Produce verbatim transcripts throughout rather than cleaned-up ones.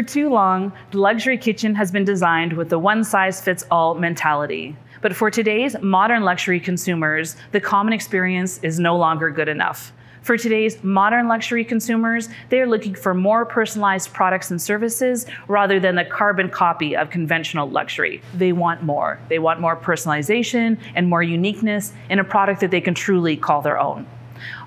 For too long, the luxury kitchen has been designed with the one-size-fits-all mentality. But for today's modern luxury consumers, the common experience is no longer good enough. For today's modern luxury consumers, they are looking for more personalized products and services rather than the carbon copy of conventional luxury. They want more. They want more personalization and more uniqueness in a product that they can truly call their own.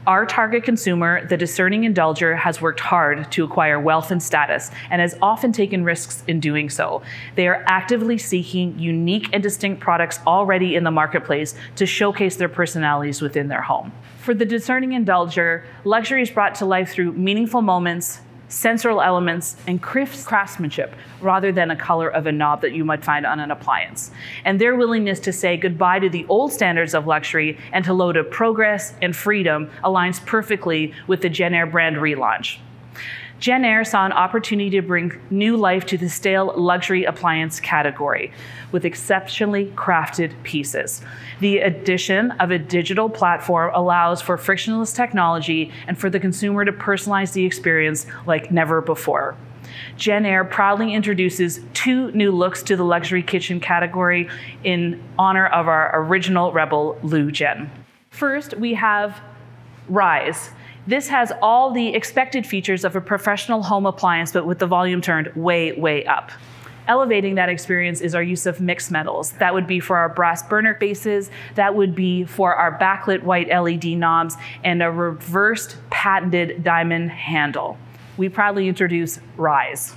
Our target consumer, the discerning indulger, has worked hard to acquire wealth and status and has often taken risks in doing so. They are actively seeking unique and distinct products already in the marketplace to showcase their personalities within their home. For the discerning indulger, luxury is brought to life through meaningful moments, sensorial elements, and craftsmanship rather than a color of a knob that you might find on an appliance. And their willingness to say goodbye to the old standards of luxury and hello to progress and freedom aligns perfectly with the JennAir brand relaunch. JennAir saw an opportunity to bring new life to the stale luxury appliance category with exceptionally crafted pieces. The addition of a digital platform allows for frictionless technology and for the consumer to personalize the experience like never before. JennAir proudly introduces two new looks to the luxury kitchen category in honor of our original rebel, Lou Jenn. First, we have Rise. This has all the expected features of a professional home appliance, but with the volume turned way, way up. Elevating that experience is our use of mixed metals. That would be for our brass burner bases, that would be for our backlit white L E D knobs, and a reversed patented diamond handle. We proudly introduce Rise.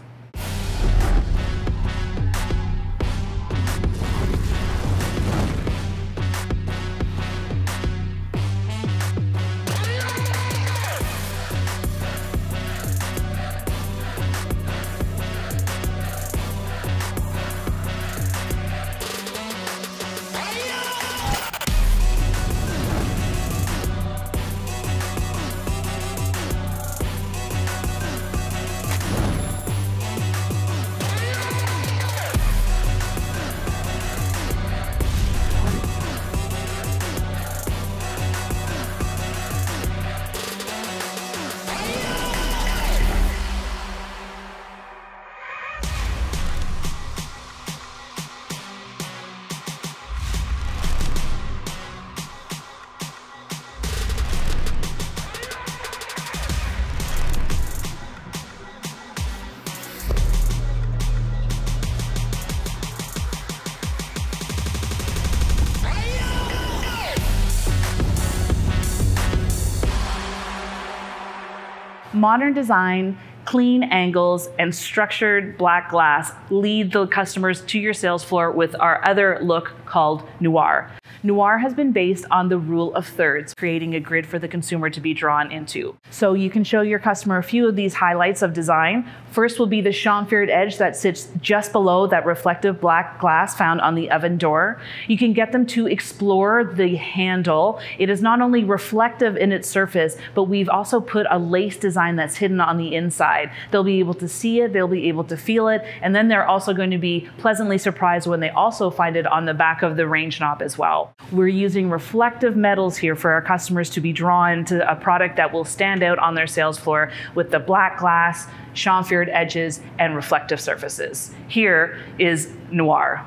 Modern design, clean angles, and structured black glass lead the customers to your sales floor with our other look called Noir. Noir has been based on the rule of thirds, creating a grid for the consumer to be drawn into. So you can show your customer a few of these highlights of design. First will be the chamfered edge that sits just below that reflective black glass found on the oven door. You can get them to explore the handle. It is not only reflective in its surface, but we've also put a lace design that's hidden on the inside. They'll be able to see it, they'll be able to feel it, and then they're also going to be pleasantly surprised when they also find it on the back of the range knob as well. We're using reflective metals here for our customers to be drawn to a product that will stand out on their sales floor with the black glass, chamfered edges, and reflective surfaces. Here is Noir.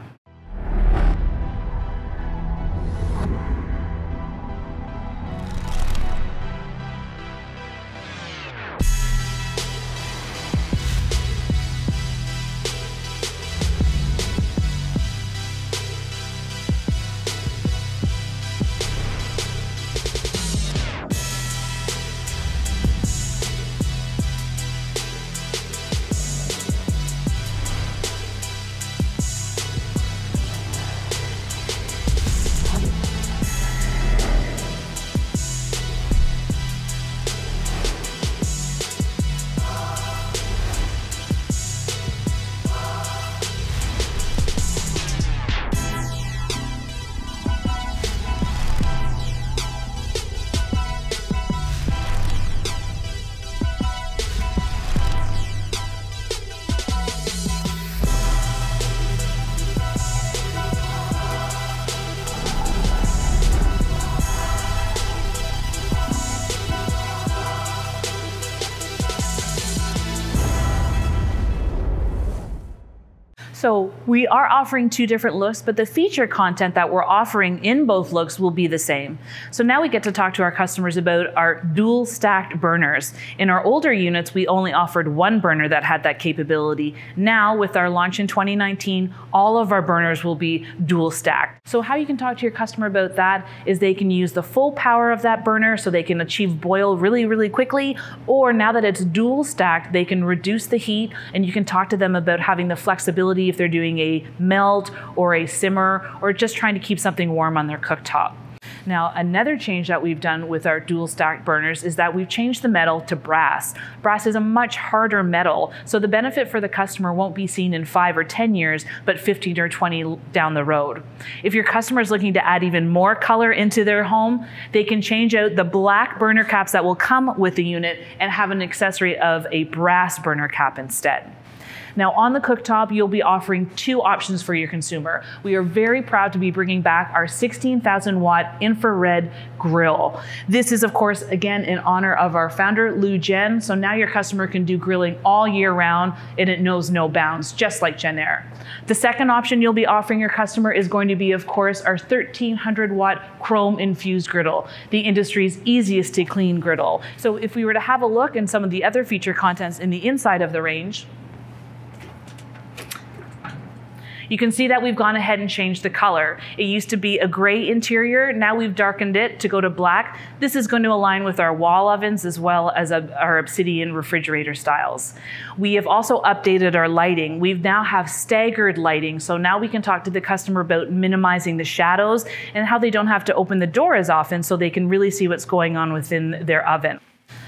So we are offering two different looks, but the feature content that we're offering in both looks will be the same. So now we get to talk to our customers about our dual stacked burners. In our older units, we only offered one burner that had that capability. Now with our launch in twenty nineteen, all of our burners will be dual stacked. So how you can talk to your customer about that is they can use the full power of that burner so they can achieve boil really, really quickly, or now that it's dual stacked, they can reduce the heat, and you can talk to them about having the flexibility if they're doing a melt or a simmer or just trying to keep something warm on their cooktop. Now, another change that we've done with our dual stack burners is that we've changed the metal to brass. Brass is a much harder metal, so the benefit for the customer won't be seen in five or ten years, but fifteen or twenty down the road. If your customer is looking to add even more color into their home, they can change out the black burner caps that will come with the unit and have an accessory of a brass burner cap instead. Now on the cooktop, you'll be offering two options for your consumer. We are very proud to be bringing back our sixteen thousand watt infrared grill. This is of course, again, in honor of our founder, Lou Jen. So now your customer can do grilling all year round and it knows no bounds, just like JennAir. The second option you'll be offering your customer is going to be, of course, our thirteen hundred watt chrome infused griddle, the industry's easiest to clean griddle. So if we were to have a look in some of the other feature contents in the inside of the range, you can see that we've gone ahead and changed the color. It used to be a gray interior. Now we've darkened it to go to black. This is going to align with our wall ovens as well as our obsidian refrigerator styles. We have also updated our lighting. We now have staggered lighting. So now we can talk to the customer about minimizing the shadows and how they don't have to open the door as often so they can really see what's going on within their oven.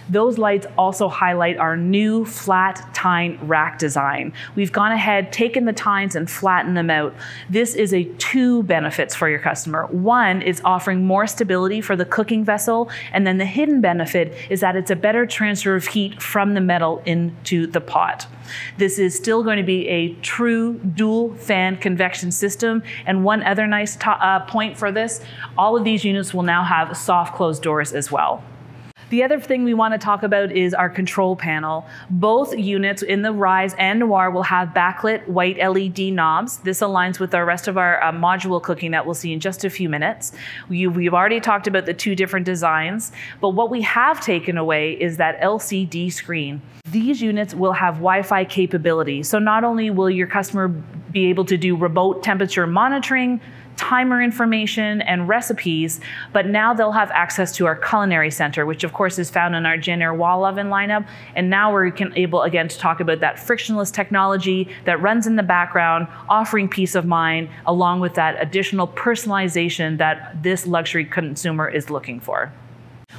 Those lights also highlight our new flat tine rack design. We've gone ahead, taken the tines and flattened them out. This is a two benefits for your customer. One is offering more stability for the cooking vessel. And then the hidden benefit is that it's a better transfer of heat from the metal into the pot. This is still going to be a true dual fan convection system. And one other nice uh, point for this, all of these units will now have soft closed doors as well. The other thing we want to talk about is our control panel. Both units in the Rise and Noir will have backlit white L E D knobs. This aligns with the rest of our uh, module cooking that we'll see in just a few minutes. We, we've already talked about the two different designs, but what we have taken away is that L C D screen. These units will have Wi-Fi capability. So not only will your customer be able to do remote temperature monitoring, timer information and recipes, but now they'll have access to our culinary center, which of course is found in our JennAir wall oven lineup. And now we're able again to talk about that frictionless technology that runs in the background, offering peace of mind, along with that additional personalization that this luxury consumer is looking for.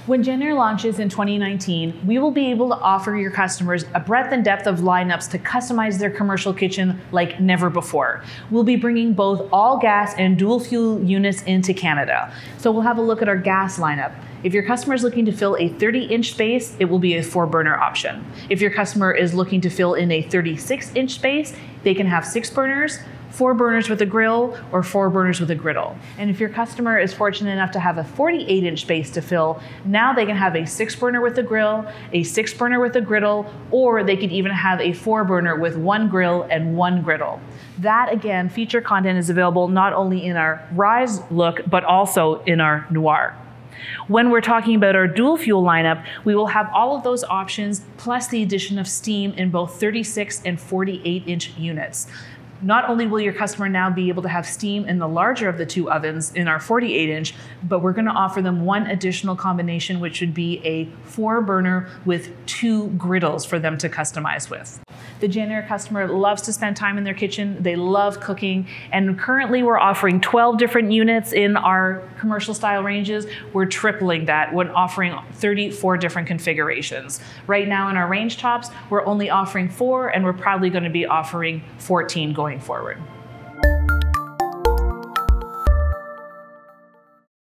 When JennAir launches in twenty nineteen, we will be able to offer your customers a breadth and depth of lineups to customize their commercial kitchen like never before. We'll be bringing both all gas and dual fuel units into Canada. So we'll have a look at our gas lineup. If your customer is looking to fill a thirty inch space, it will be a four burner option. If your customer is looking to fill in a thirty-six inch space, they can have six burners, four burners with a grill, or four burners with a griddle. And if your customer is fortunate enough to have a forty-eight inch space to fill, now they can have a six burner with a grill, a six burner with a griddle, or they could even have a four burner with one grill and one griddle. That again, feature content is available not only in our Rise look, but also in our Noir. When we're talking about our dual fuel lineup, we will have all of those options, plus the addition of steam in both thirty-six and forty-eight inch units. Not only will your customer now be able to have steam in the larger of the two ovens in our forty-eight inch, but we're going to offer them one additional combination, which would be a four burner with two griddles for them to customize with. The JennAir customer loves to spend time in their kitchen. They love cooking. And currently we're offering twelve different units in our commercial style ranges. We're tripling that when offering thirty-four different configurations. Right now in our range tops, we're only offering four, and we're probably going to be offering fourteen going forward.